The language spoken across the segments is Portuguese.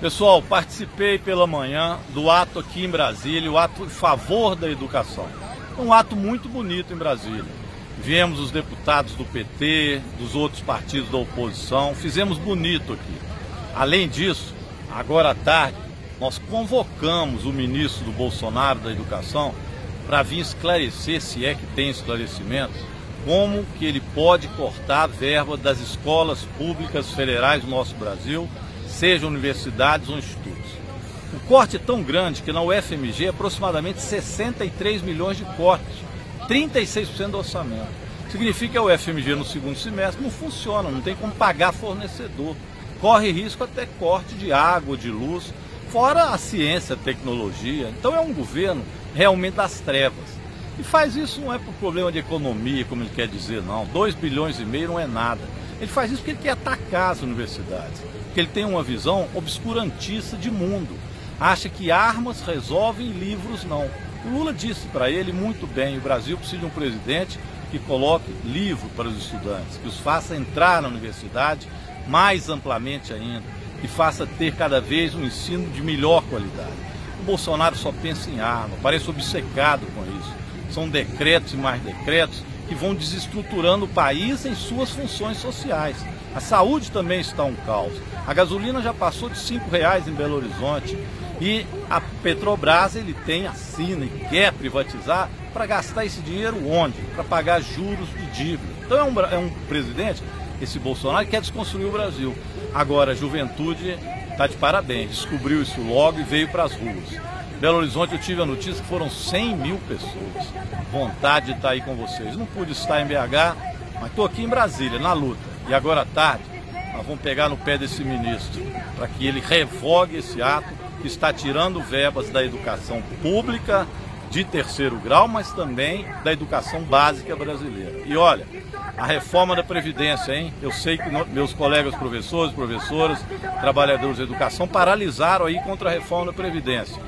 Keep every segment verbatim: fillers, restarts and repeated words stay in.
Pessoal, participei pela manhã do ato aqui em Brasília, o ato em favor da educação. Um ato muito bonito em Brasília. Viemos os deputados do P T, dos outros partidos da oposição, fizemos bonito aqui. Além disso, agora à tarde, nós convocamos o ministro do Bolsonaro da Educação para vir esclarecer, se é que tem esclarecimento, como que ele pode cortar a verba das escolas públicas federais do nosso Brasil, sejam universidades ou institutos. O corte é tão grande que na U F M G aproximadamente sessenta e três milhões de cortes, trinta e seis por cento do orçamento. Significa que a U F M G no segundo semestre não funciona, não tem como pagar fornecedor. Corre risco até corte de água, de luz, fora a ciência, a tecnologia. Então é um governo realmente das trevas. E faz isso não é por problema de economia, como ele quer dizer, não. dois bilhões e meio não é nada. Ele faz isso porque ele quer atacar as universidades, porque ele tem uma visão obscurantista de mundo. Acha que armas resolvem, livros não. O Lula disse para ele muito bem, o Brasil precisa de um presidente que coloque livro para os estudantes, que os faça entrar na universidade mais amplamente ainda, que faça ter cada vez um ensino de melhor qualidade. O Bolsonaro só pensa em arma, parece obcecado com isso. São decretos e mais decretos que vão desestruturando o país em suas funções sociais. A saúde também está um caos. A gasolina já passou de cinco reais em Belo Horizonte e a Petrobras ele tem, assina e quer privatizar para gastar esse dinheiro onde? Para pagar juros de dívida. Então é um, é um presidente, esse Bolsonaro, que quer desconstruir o Brasil. Agora a juventude está de parabéns, descobriu isso logo e veio para as ruas. Belo Horizonte eu tive a notícia que foram cem mil pessoas. Vontade de estar aí com vocês. Não pude estar em B H, mas estou aqui em Brasília, na luta. E agora à tarde, nós vamos pegar no pé desse ministro, para que ele revogue esse ato que está tirando verbas da educação pública de terceiro grau, mas também da educação básica brasileira. E olha, a reforma da Previdência, hein? Eu sei que meus colegas professores, professoras, trabalhadores da educação paralisaram aí contra a reforma da Previdência.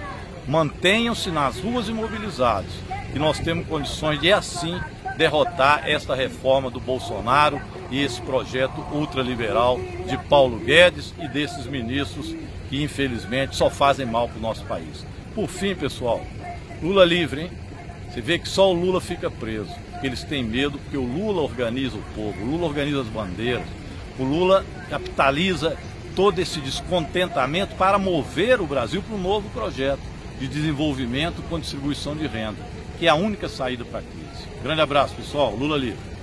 Mantenham-se nas ruas e mobilizados, que nós temos condições de, assim, derrotar esta reforma do Bolsonaro e esse projeto ultraliberal de Paulo Guedes e desses ministros que, infelizmente, só fazem mal para o nosso país. Por fim, pessoal, Lula livre, hein? Você vê que só o Lula fica preso. Eles têm medo porque o Lula organiza o povo, o Lula organiza as bandeiras, o Lula capitaliza todo esse descontentamento para mover o Brasil para um novo projeto de desenvolvimento com distribuição de renda, que é a única saída para a crise. Grande abraço, pessoal. Lula livre.